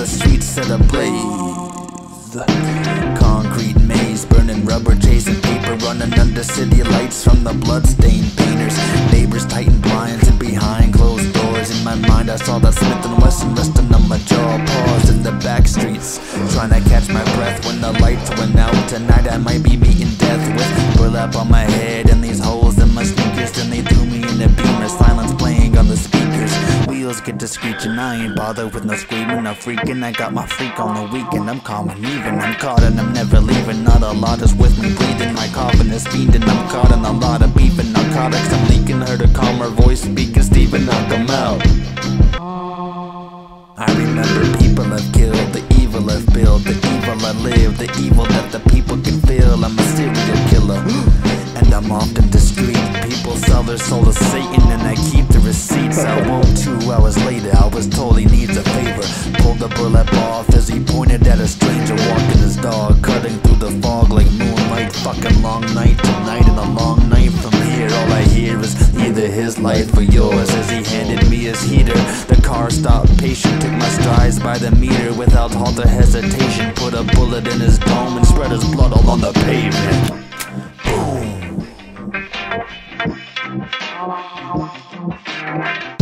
the streets set ablaze. Concrete maze, burning rubber, chasing paper, running under city lights from the bloodstained painters. Neighbors tighten blinds and behind closed doors. In my mind I saw that Smith & Wesson resting on my jaw, paused in the back streets, trying to catch my breath when the lights went out. Tonight I might be meeting death with burlap on my head and these holes in my sneakers. Then they threw me in a beamer, silence playing on the speakers. Wheels get to screeching, I ain't bothered with no screaming, no freaking. I got my freak on the weekend, I'm calm and even. I'm caught and I'm never leaving, not a lot is with me breathing. My coffin is fiending, I'm caught in a lot of beeping. Narcotics, I'm leaking, heard a calmer voice speaking, Steven, knock them out. I remember people I've killed, the evil I've built, the evil I live, the evil that the people can feel. I'm a serial killer, and I'm often discreet. People sell their soul to Satan, and I keep the receipts. I won't. 2 hours later, I was told he needs a favor. Pulled the burlap off as he pointed at a stranger walking his dog, cutting through the fog like moonlight. Fucking long night tonight and a long night from here. All I hear is either his life or yours. As he handed me his heater, the car stopped patient, took my strides by the meter without halt or hesitation. Put a bullet in his dome and spread his blood all on the pavement. Boom.